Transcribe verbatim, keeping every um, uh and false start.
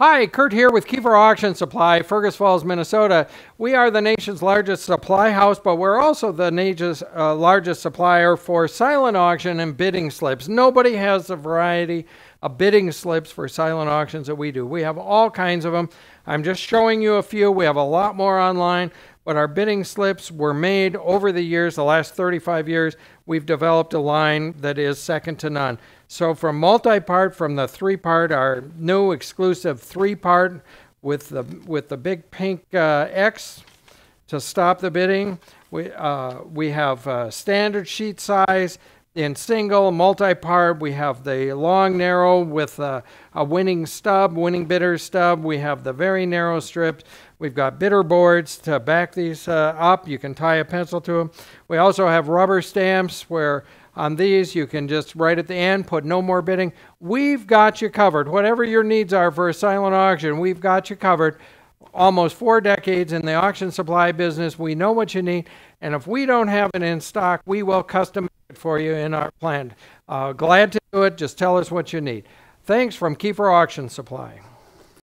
Hi, Kurt here with Kiefer Auction Supply, Fergus Falls, Minnesota. We are the nation's largest supply house, but we're also the nation's uh, largest supplier for silent auction and bidding slips. Nobody has the variety of bidding slips for silent auctions that we do. We have all kinds of them. I'm just showing you a few. We have a lot more online, but our bidding slips were made over the years. The last thirty-five years, we've developed a line that is second to none. So from multi-part, from the three-part, our new exclusive three-part with the with the big pink uh, X to stop the bidding. We uh, we have uh, standard sheet size in single, multi-part. We have the long narrow with uh, a winning stub, winning bidder stub. We have the very narrow strips. We've got bidder boards to back these uh, up. You can tie a pencil to them. We also have rubber stamps where on these, you can just right at the end put no more bidding. We've got you covered. Whatever your needs are for a silent auction, we've got you covered. Almost four decades in the auction supply business, we know what you need. And if we don't have it in stock, we will custom make it for you in our plan. Uh, glad to do it. Just tell us what you need. Thanks from Kiefer Auction Supply.